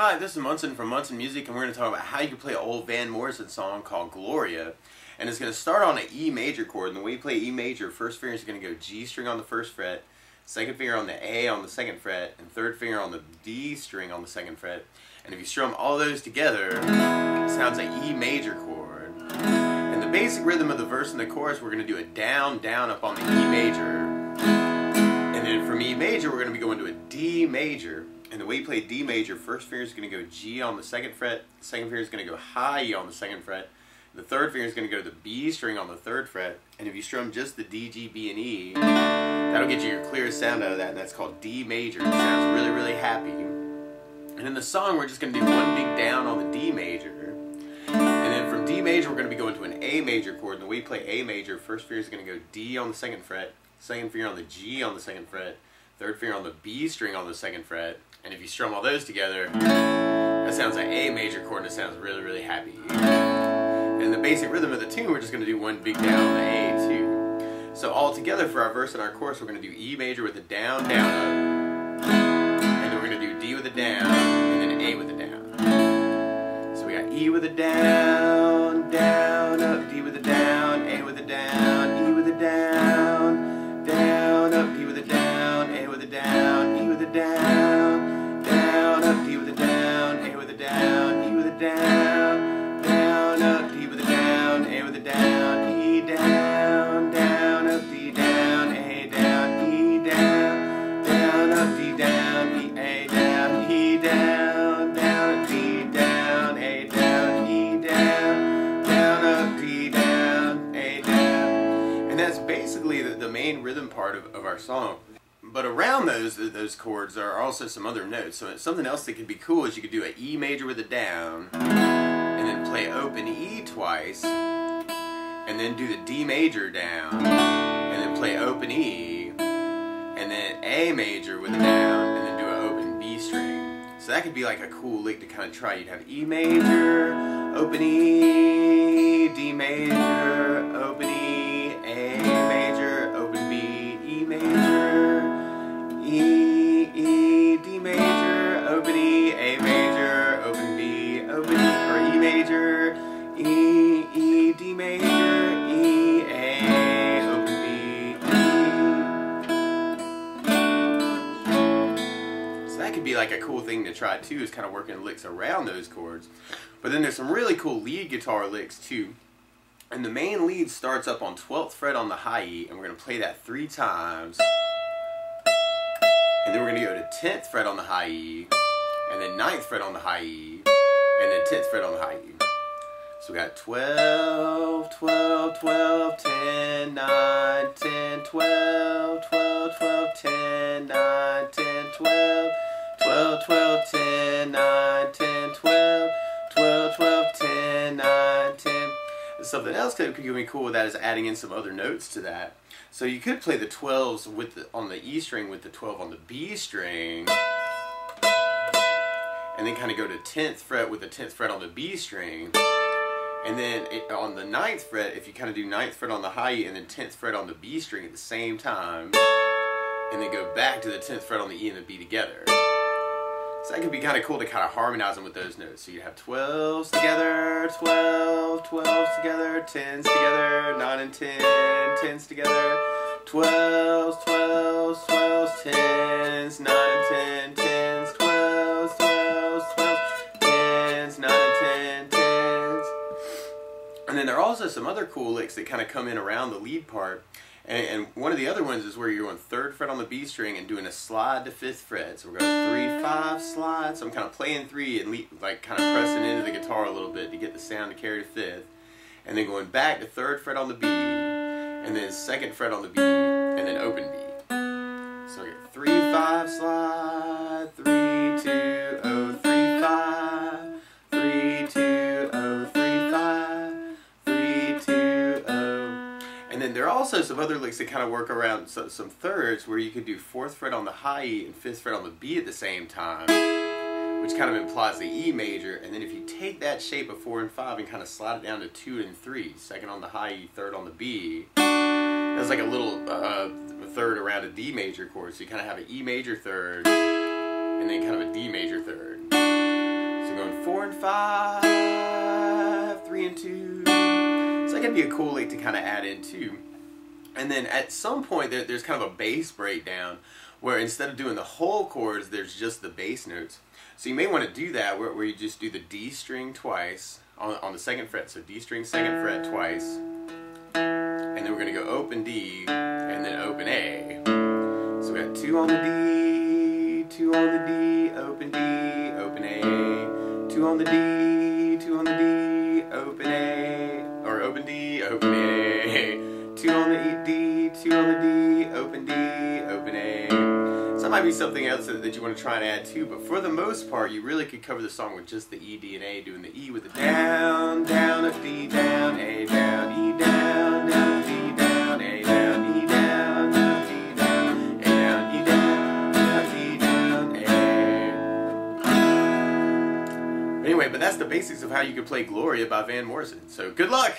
Hi, this is Munson from Munson Music, and we're going to talk about how you can play an old Van Morrison song called Gloria. And it's going to start on an E major chord, and the way you play E major, first finger is going to go G string on the first fret, second finger on the A on the second fret, and third finger on the D string on the second fret. And if you strum all those together, it sounds like E major chord. And the basic rhythm of the verse and the chorus, we're going to do a down, down up on the E major. And then from E major, we're going to be going to a D major. And the way you play D major, first finger is going to go G on the second fret, second finger is going to go high E on the second fret, the third finger is going to go to the B string on the third fret, and if you strum just the D, G, B, and E, that'll get you your clearest sound out of that, and that's called D major. It sounds really, really happy. And in the song, we're just going to do one big down on the D major, and then from D major, we're going to be going to an A major chord, and the way you play A major, first finger is going to go D on the second fret, second finger on the G on the second fret, third finger on the B string on the second fret, and if you strum all those together, that sounds like A major chord, and it sounds really, really happy. And the basic rhythm of the tune, we're just going to do one big down on the A too. So all together for our verse and our chorus, we're going to do E major with a down, down, up, and then we're going to do D with a down, and then A with a down. So we got E with a down, down, up, D with a down, A with a down, E with a down, down, up, D with a down, A with a down, E with a down. Down, down, up, D with a down, A with a down, E down, down, up, D down, A down, E down, down, up, D down, E, A down, E down, down, up, D down, A down, E down, down, up, D down, A down. And that's basically the main rhythm part of our song. But around those chords are also some other notes. So something else that could be cool is you could do an E major with a down, and then play open E twice, and then do the D major down, and then play open E, and then A major with a down, and then do an open B string. So that could be like a cool lick to kind of try. You'd have E major, open E, D major, open E, A major, open B, E major. E, E, D major, open E, A major, open B, open E, or E major, E, E, D major, E, A, open B, E. So that could be like a cool thing to try too, is kind of working licks around those chords. But then there's some really cool lead guitar licks too. And the main lead starts up on 12th fret on the high E, and we're going to play that 3 times. And then we're going to go to 10th fret on the high E, and then 9th fret on the high E, and then 10th fret on the high E. So we got 12, 12, 12, 10, 9, 10, 12, 12, 12, 10, 9, 10, 12, 12, 12, 10, 9, 10, 12, 12, 12, 10, 9, 10. Something else that could be cool with that is adding in some other notes to that. So you could play the 12s with on the E string with the 12 on the B string, and then kind of go to 10th fret with the 10th fret on the B string, and then on the 9th fret, if you kind of do 9th fret on the high E and then 10th fret on the B string at the same time, and then go back to the 10th fret on the E and the B together. So that could be kind of cool to kind of harmonize them with those notes. So you have 12s together, 12, 12s together, 10s together, 9 and 10, 10s together, 12s, 12s, 12s, 10s, 9 and 10, 10s, 12s, 12s, 12s, 10s, 9 and 10, 10s. And then there are also some other cool licks that kind of come in around the lead part. And one of the other ones is where you're going 3rd fret on the B string and doing a slide to 5th fret. So we're going 3, 5, slide. So I'm kind of playing 3 and like kind of pressing into the guitar a little bit to get the sound to carry to 5th. And then going back to 3rd fret on the B, and then 2nd fret on the B, and then open B. So we get 3, 5, slide, 3, 2, oh, 3, 5, 3, 2, oh, 3, 5, 3, 2, oh. And then there are also some other licks that kind of work around some thirds, where you could do 4th fret on the high E and 5th fret on the B at the same time, which kind of implies the E major. And then if you take that shape of 4 and 5 and kind of slide it down to 2 and 3, 2nd on the high E, 3rd on the B, that's like a little 3rd around a D major chord. So you kind of have an E major 3rd, and then kind of a D major 3rd. and 5, 3 and 2. So that could be a cool lick to kind of add in too. And then at some point there's kind of a bass breakdown where instead of doing the whole chords, there's just the bass notes. So you may want to do that where you just do the D string twice on the 2nd fret. So D string, 2nd fret twice. And then we're going to go open D and then open A. So we got 2 on the D, 2 on the D, open A, 2 on the D, 2 on the D, open A, or open D, open A. 2 on the D, 2 on the D, open A. So that might be something else that you want to try and add too, but for the most part, you really could cover the song with just the E, D, and A, doing the E with the down, F, D, down, A, down, E, down, D, down, A, down, E, down, D, down, A, down, E, down, D, down, A. Anyway, but that's the basics of how you could play Gloria by Van Morrison. So good luck!